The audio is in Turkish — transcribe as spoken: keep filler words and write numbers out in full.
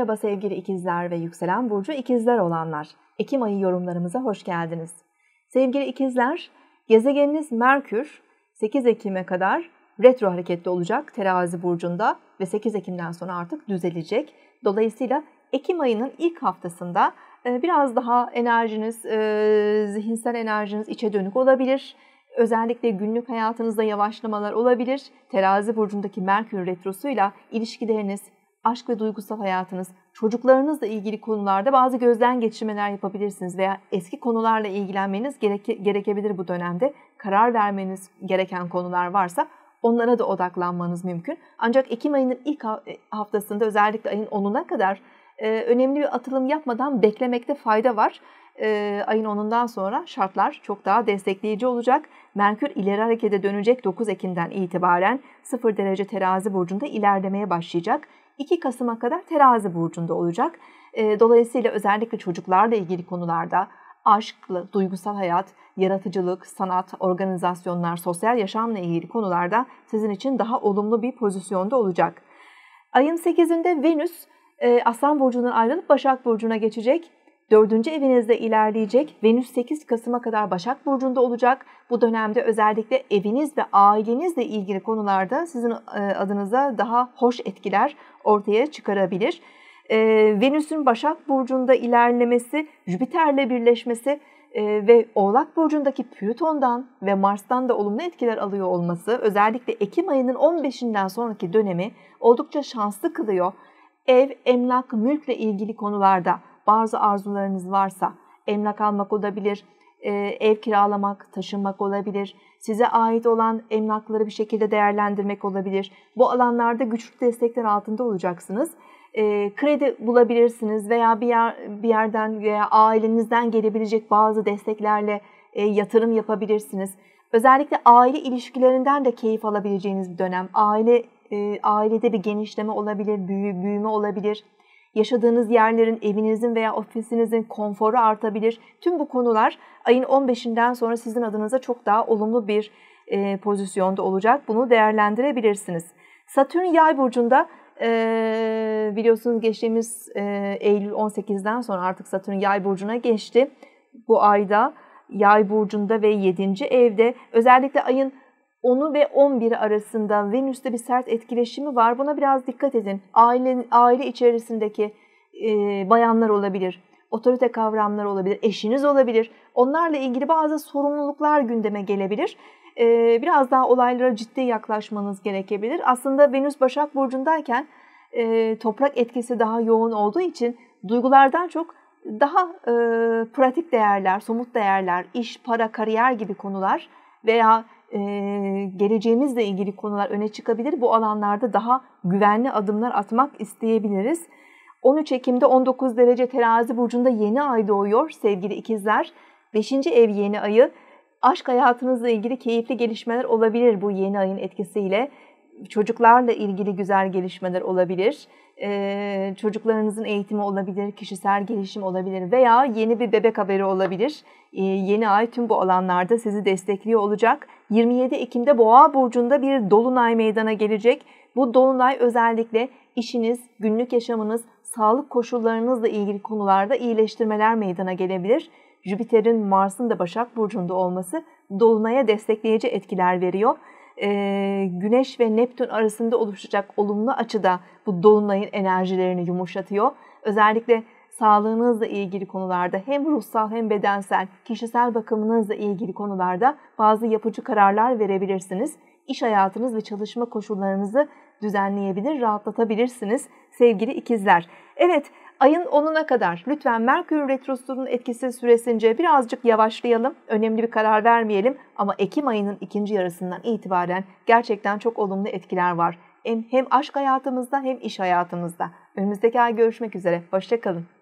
Merhaba sevgili ikizler ve yükselen burcu ikizler olanlar. Ekim ayı yorumlarımıza hoş geldiniz. Sevgili ikizler, gezegeniniz Merkür sekiz Ekim'e kadar retro hareketli olacak Terazi burcunda ve sekiz Ekim'den sonra artık düzelecek. Dolayısıyla Ekim ayının ilk haftasında biraz daha enerjiniz, zihinsel enerjiniz içe dönük olabilir. Özellikle günlük hayatınızda yavaşlamalar olabilir. Terazi burcundaki Merkür retrosuyla ilişkileriniz, aşk ve duygusal hayatınız, çocuklarınızla ilgili konularda bazı gözden geçirmeler yapabilirsiniz veya eski konularla ilgilenmeniz gereke, gerekebilir bu dönemde. Karar vermeniz gereken konular varsa onlara da odaklanmanız mümkün. Ancak Ekim ayının ilk haftasında, özellikle ayın onuna kadar e, önemli bir atılım yapmadan beklemekte fayda var. E, ayın onundan sonra şartlar çok daha destekleyici olacak. Merkür ileri harekete dönecek dokuz Ekim'den itibaren sıfır derece Terazi burcunda ilerlemeye başlayacak. iki Kasım'a kadar Terazi burcunda olacak. Dolayısıyla özellikle çocuklarla ilgili konularda aşkla, duygusal hayat, yaratıcılık, sanat, organizasyonlar, sosyal yaşamla ilgili konularda sizin için daha olumlu bir pozisyonda olacak. Ayın sekizinde Venüs Aslan burcundan ayrılıp Başak burcuna geçecek. dördüncü evinizde ilerleyecek. Venüs sekiz Kasım'a kadar Başak burcunda olacak. Bu dönemde özellikle eviniz ve ailenizle ilgili konularda sizin adınıza daha hoş etkiler ortaya çıkarabilir. Ee, Venüs'ün Başak burcunda ilerlemesi, Jüpiter'le birleşmesi e, ve Oğlak burcundaki Plüton'dan ve Mars'tan da olumlu etkiler alıyor olması özellikle Ekim ayının on beşinden sonraki dönemi oldukça şanslı kılıyor. Ev, emlak, mülkle ilgili konularda bazı arzularınız varsa emlak almak olabilir, ev kiralamak, taşınmak olabilir, size ait olan emlakları bir şekilde değerlendirmek olabilir. Bu alanlarda güçlü destekler altında olacaksınız. Kredi bulabilirsiniz veya bir, yer, bir yerden veya ailenizden gelebilecek bazı desteklerle yatırım yapabilirsiniz. Özellikle aile ilişkilerinden de keyif alabileceğiniz bir dönem. Aile, ailede bir genişleme olabilir, büyüme olabilir. Yaşadığınız yerlerin, evinizin veya ofisinizin konforu artabilir. Tüm bu konular ayın on beşinden sonra sizin adınıza çok daha olumlu bir e, pozisyonda olacak. Bunu değerlendirebilirsiniz. Satürn Yay burcunda e, biliyorsunuz geçtiğimiz e, Eylül on sekizden sonra artık Satürn Yay burcuna geçti. Bu ayda Yay burcunda ve yedinci evde özellikle ayın onu ve on biri arasında Venüs'te bir sert etkileşimi var. Buna biraz dikkat edin. Aile, aile içerisindeki e, bayanlar olabilir, otorite kavramları olabilir, eşiniz olabilir. Onlarla ilgili bazı sorumluluklar gündeme gelebilir. E, biraz daha olaylara ciddi yaklaşmanız gerekebilir. Aslında Venüs Başak burcundayken e, toprak etkisi daha yoğun olduğu için duygulardan çok daha e, pratik değerler, somut değerler, iş, para, kariyer gibi konular veya Ee, geleceğimizle ilgili konular öne çıkabilir. Bu alanlarda daha güvenli adımlar atmak isteyebiliriz. on üç Ekim'de on dokuz derece Terazi burcunda yeni ay doğuyor sevgili ikizler. beşinci ev yeni ayı. Aşk hayatınızla ilgili keyifli gelişmeler olabilir bu yeni ayın etkisiyle. Çocuklarla ilgili güzel gelişmeler olabilir. Ee, çocuklarınızın eğitimi olabilir, kişisel gelişim olabilir veya yeni bir bebek haberi olabilir. Ee, yeni ay tüm bu alanlarda sizi destekliyor olacak. yirmi yedi Ekim'de Boğa burcunda bir dolunay meydana gelecek. Bu dolunay özellikle işiniz, günlük yaşamınız, sağlık koşullarınızla ilgili konularda iyileştirmeler meydana gelebilir. Jüpiter'in Mars'ın da Başak burcunda olması dolunaya destekleyici etkiler veriyor. Ee, Güneş ve Neptün arasında oluşacak olumlu açıda bu dolunayın enerjilerini yumuşatıyor. Özellikle sağlığınızla ilgili konularda hem ruhsal hem bedensel, kişisel bakımınızla ilgili konularda bazı yapıcı kararlar verebilirsiniz. İş hayatınız ve çalışma koşullarınızı düzenleyebilir, rahatlatabilirsiniz sevgili ikizler. Evet, ayın onuna kadar lütfen Merkür Retrosu'nun etkisi süresince birazcık yavaşlayalım, önemli bir karar vermeyelim. Ama Ekim ayının ikinci yarısından itibaren gerçekten çok olumlu etkiler var. Hem, hem aşk hayatımızda hem iş hayatımızda. Önümüzdeki ay görüşmek üzere, hoşça kalın.